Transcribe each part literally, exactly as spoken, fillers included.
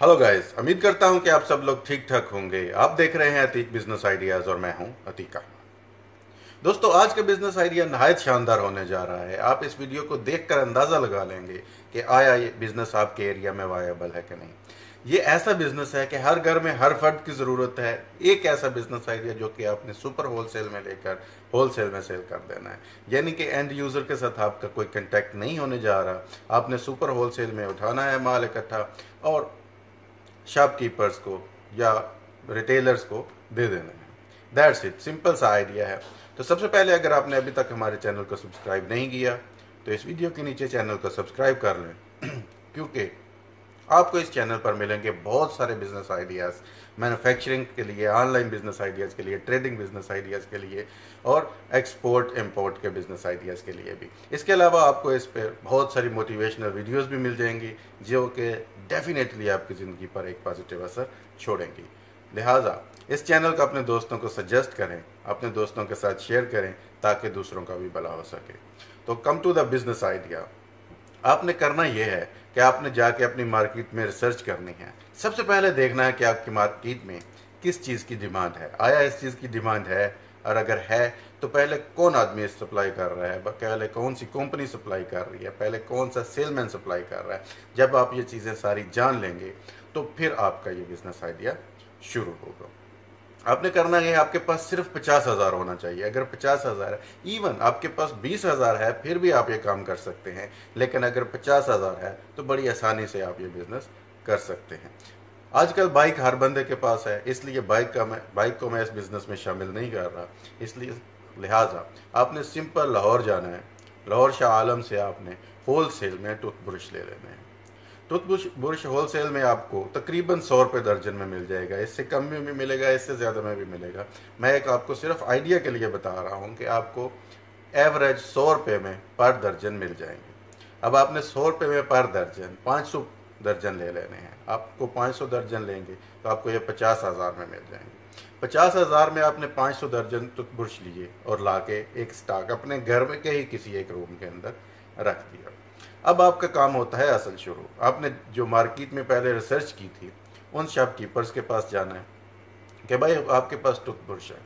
Hello guys, उम्मीद करता हूं कि आप सब लोग ठीक ठाक होंगे। आप देख रहे हैं अतीक बिजनेस आइडियाज़ और मैं हूं अतीका। दोस्तों, आज का बिजनेस आइडिया नहायत शानदार होने जा रहा है। आप इस वीडियो को देखकर अंदाज़ा लगा लेंगे कि आया ये बिज़नेस आपके एरिया में वायबल है कि नहीं। ये ऐसा बिज़नेस है कि हर घर में हर फर्द की ज़रूरत है। एक ऐसा बिज़नेस आइडिया जो कि आपने सुपर होलसेल में लेकर होलसेल में सेल कर देना है, यानी कि एंड यूज़र के साथ आपका कोई कंटेक्ट नहीं होने जा रहा। आपने सुपर होलसेल में उठाना है माल इकट्ठा और शॉपकीपर्स को या रिटेलर्स को दे देना है। दैट्स इट, सिंपल सा आइडिया है। तो सबसे पहले अगर आपने अभी तक हमारे चैनल को सब्सक्राइब नहीं किया तो इस वीडियो के नीचे चैनल को सब्सक्राइब कर लें, क्योंकि आपको इस चैनल पर मिलेंगे बहुत सारे बिजनेस आइडियाज़ मैन्युफैक्चरिंग के लिए, ऑनलाइन बिजनेस आइडियाज़ के लिए, ट्रेडिंग बिजनेस आइडियाज़ के लिए और एक्सपोर्ट इंपोर्ट के बिजनेस आइडियाज़ के लिए भी। इसके अलावा आपको इस पर बहुत सारी मोटिवेशनल वीडियोस भी मिल जाएंगी जो कि डेफिनेटली आपकी ज़िंदगी पर एक पॉजिटिव असर छोड़ेंगी। लिहाजा इस चैनल को अपने दोस्तों को सजेस्ट करें, अपने दोस्तों के साथ शेयर करें ताकि दूसरों का भी भला हो सके। तो come to the business idea. आपने करना यह है कि आपने जाके अपनी मार्केट में रिसर्च करनी है। सबसे पहले देखना है कि आपकी मार्केट में किस चीज़ की डिमांड है, आया इस चीज़ की डिमांड है, और अगर है तो पहले कौन आदमी सप्लाई कर रहा है, पहले कौन सी कंपनी सप्लाई कर रही है, पहले कौन सा सेलमैन सप्लाई कर रहा है। जब आप ये चीज़ें सारी जान लेंगे तो फिर आपका ये बिज़नेस आइडिया शुरू होगा। आपने करना यह है, आपके पास सिर्फ पचास हज़ार होना चाहिए। अगर पचास हज़ार है, इवन आपके पास बीस हज़ार है, फिर भी आप ये काम कर सकते हैं, लेकिन अगर पचास हज़ार है तो बड़ी आसानी से आप ये बिज़नेस कर सकते हैं। आजकल बाइक हर बंदे के पास है, इसलिए बाइक का मैं बाइक को मैं इस बिज़नेस में शामिल नहीं कर रहा। इसलिए लिहाजा आपने सिंपल लाहौर जाना है। लाहौर शाह आलम से आपने होल सेल में टूथब्रश ले लेना है। टूथब्रश होल सेल में आपको तकरीबन सौ रुपये दर्जन में मिल जाएगा। इससे कम में भी मिलेगा, इससे ज़्यादा में भी मिलेगा। मैं एक आपको सिर्फ आइडिया के लिए बता रहा हूँ कि आपको एवरेज सौ रुपये में पर दर्जन मिल जाएंगे। अब आपने सौ रुपये में पर दर्जन पाँच सौ दर्जन ले लेने हैं। आपको पाँच सौ दर्जन लेंगे तो आपको ये पचास हज़ार में मिल जाएंगे। पचास हज़ार में आपने पाँच सौ दर्जन टूथब्रश लिए और ला के एक स्टॉक अपने घर में के ही किसी एक रूम के अंदर रख दिया। अब आपका काम होता है असल शुरू। आपने जो मार्केट में पहले रिसर्च की थी उन शॉपकीपर्स के पास जाना है कि भाई आपके पास टूथब्रश है,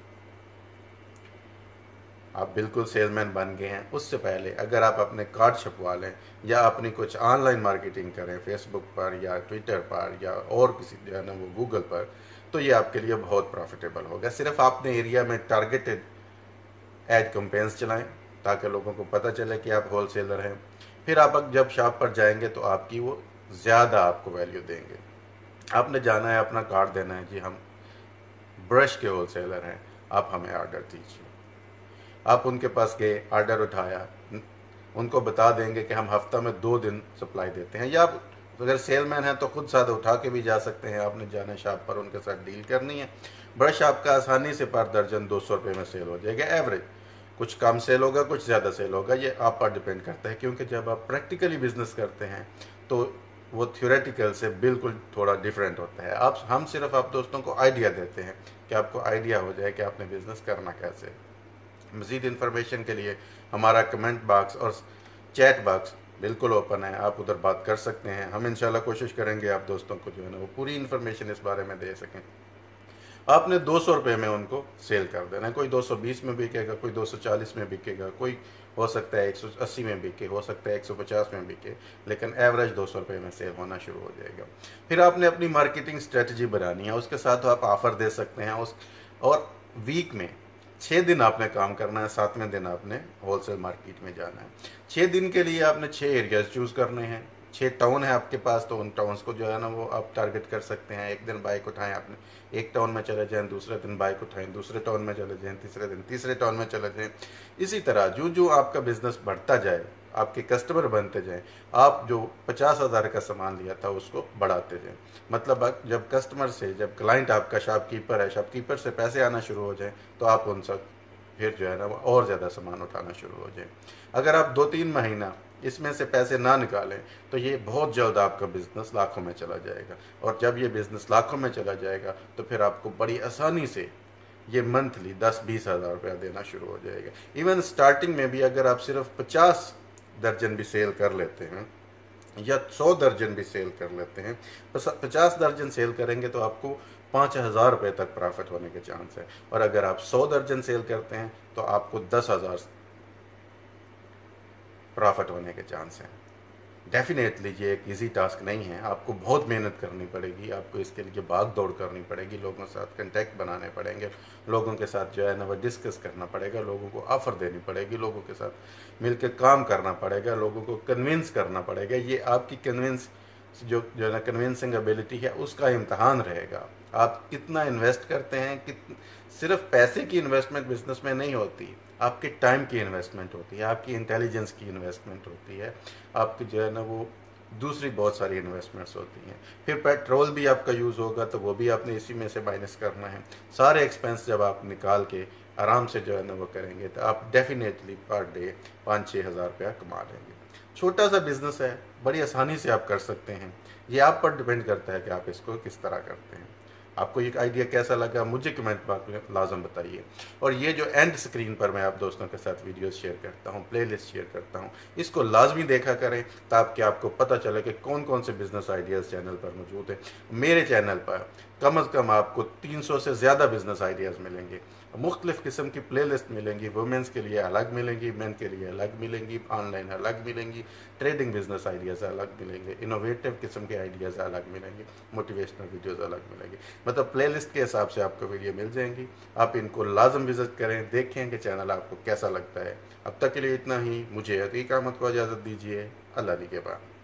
आप बिल्कुल सेलमैन बन गए हैं। उससे पहले अगर आप अपने कार्ड छपवा लें या अपनी कुछ ऑनलाइन मार्केटिंग करें फेसबुक पर या ट्विटर पर या और किसी जो है ना वो गूगल पर, तो ये आपके लिए बहुत प्रॉफिटेबल होगा। सिर्फ आपने एरिया में टारगेटेड एड कैंपेन्स चलाएं ताकि लोगों को पता चले कि आप होलसेलर हैं। फिर आप जब शॉप पर जाएंगे तो आपकी वो ज़्यादा आपको वैल्यू देंगे। आपने जाना है, अपना कार्ड देना है, जी हम ब्रश के होलसेलर हैं, आप हमें ऑर्डर दीजिए। आप उनके पास गए, ऑर्डर उठाया, उनको बता देंगे कि हम हफ्ता में दो दिन सप्लाई देते हैं, या आप अगर सेलमैन हैं तो खुद साथ उठा के भी जा सकते हैं। आपने जाना शॉप पर, उनके साथ डील करनी है। ब्रश आपका आसानी से पर दर्जन दो सौ रुपये में सेल हो जाएगा एवरेज। कुछ कम सेल होगा, कुछ ज़्यादा सेल होगा, ये आप पर डिपेंड करता है, क्योंकि जब आप प्रैक्टिकली बिजनेस करते हैं तो वो थ्योरेटिकल से बिल्कुल थोड़ा डिफरेंट होता है। आप हम सिर्फ आप दोस्तों को आइडिया देते हैं कि आपको आइडिया हो जाए कि आपने बिज़नेस करना कैसे है। मज़ीद इन्फॉर्मेशन के लिए हमारा कमेंट बॉक्स और चैट बॉक्स बिल्कुल ओपन है, आप उधर बात कर सकते हैं। हम इंशाल्लाह कोशिश करेंगे आप दोस्तों को जो है ना वो पूरी इन्फॉर्मेशन इस बारे में दे सकें। आपने दो सौ रुपये में उनको सेल कर देना है। कोई दो सौ बीस में बिकेगा, कोई दो सौ चालीस में बिकेगा, कोई हो सकता है एक सौ अस्सी में बिके, हो सकता है एक सौ पचास में बिके, लेकिन एवरेज दो सौ रुपये में सेल होना शुरू हो जाएगा। फिर आपने अपनी मार्केटिंग स्ट्रेटजी बनानी है, उसके साथ आप ऑफ़र दे सकते हैं। उस और वीक में छः दिन आपने काम करना है, सातवें दिन आपने होलसेल मार्केट में जाना है। छः दिन के लिए आपने छः एरियाज़ चूज़ करने हैं। छः टाउन है आपके पास तो उन टाउन्स को जो है ना वो आप टारगेट कर सकते हैं। एक दिन बाइक उठाएं, आपने एक टाउन में चले जाएं, दूसरे दिन बाइक उठाएं, दूसरे टाउन में चले जाएं, तीसरे दिन तीसरे टाउन में चले जाएं। इसी तरह जो जो आपका बिज़नेस बढ़ता जाए, आपके कस्टमर बनते जाएं, आप जो पचास हज़ार का सामान लिया था उसको बढ़ाते जाएं। मतलब जब कस्टमर से जब क्लाइंट आपका शॉपकीपर है, शॉपकीपर से पैसे आना शुरू हो जाएँ तो आप उनसे फिर जो है ना वो और ज़्यादा सामान उठाना शुरू हो जाएँ। अगर आप दो तीन महीना इसमें से पैसे ना निकालें तो ये बहुत जल्द आपका बिज़नेस लाखों में चला जाएगा। और जब ये बिज़नेस लाखों में चला जाएगा तो फिर आपको बड़ी आसानी से ये मंथली दस बीस हज़ार रुपया देना शुरू हो जाएगा। इवन स्टार्टिंग में भी अगर आप सिर्फ पचास दर्जन भी सेल कर लेते हैं या सौ दर्जन भी सेल कर लेते हैं, पचास दर्जन सेल करेंगे तो आपको पाँच हज़ार रुपये तक प्रॉफिट होने के चांस है। और अगर आप सौ दर्जन सेल करते हैं तो आपको दस हज़ार प्रॉफिट होने के चांस हैं। डेफिनेटली ये एक इजी टास्क नहीं है, आपको बहुत मेहनत करनी पड़ेगी, आपको इसके लिए भाग दौड़ करनी पड़ेगी, लोगों के साथ कंटेक्ट बनाने पड़ेंगे, लोगों के साथ जो है ना वो डिस्कस करना पड़ेगा, लोगों को ऑफ़र देनी पड़ेगी, लोगों के साथ मिलकर काम करना पड़ेगा, लोगों को कन्विंस करना पड़ेगा। ये आपकी कन्विंस जो जो है ना कन्विंसिंग एबिलिटी है उसका इम्तहान रहेगा। आप कितना इन्वेस्ट करते हैं, कित सिर्फ पैसे की इन्वेस्टमेंट बिजनेस में नहीं होती, आपके टाइम की इन्वेस्टमेंट होती है, आपकी इंटेलिजेंस की इन्वेस्टमेंट होती है, आपकी जो है ना वो दूसरी बहुत सारी इन्वेस्टमेंट्स होती हैं। फिर पेट्रोल भी आपका यूज़ होगा तो वो भी आपने इसी में से माइनस करना है। सारे एक्सपेंस जब आप निकाल के आराम से जो है ना वो करेंगे तो आप डेफिनेटली पर डे पाँच छः हज़ार रुपया कमा लेंगे। छोटा सा बिज़नेस है, बड़ी आसानी से आप कर सकते हैं। ये आप पर डिपेंड करता है कि आप इसको किस तरह करते हैं। आपको ये आइडिया कैसा लगा मुझे कमेंट बॉक्स में लाजम बताइए। और ये जो एंड स्क्रीन पर मैं आप दोस्तों के साथ वीडियोस शेयर करता हूँ, प्लेलिस्ट शेयर करता हूँ, इसको लाजमी देखा करें ताकि आपको पता चले कि कौन कौन से बिज़नेस आइडियाज़ चैनल पर मौजूद हैं। मेरे चैनल पर कम अज़ कम आपको तीन सौ से ज़्यादा बिज़नेस आइडियाज़ मिलेंगे, मुख्तलिफ़ किस्म की प्लेलिस्ट मिलेंगी, वुमेंस के लिए अलग मिलेंगी, मेन के लिए अलग मिलेंगी, ऑनलाइन अलग मिलेंगी, ट्रेडिंग बिजनेस आइडियाज़ अलग मिलेंगे, इनोवेटिव किस्म के आइडियाज़ अलग मिलेंगे, मोटिवेशनल वीडियोज़ अलग मिलेंगे। मतलब प्लेलिस्ट के हिसाब से आपको वीडियो मिल जाएंगी। आप इनको लाजम विजिट करें, देखें कि चैनल आपको कैसा लगता है। अब तक के लिए इतना ही, मुझे अतीक अहमद को इजाज़त दीजिए। अल्लाह निगहबान।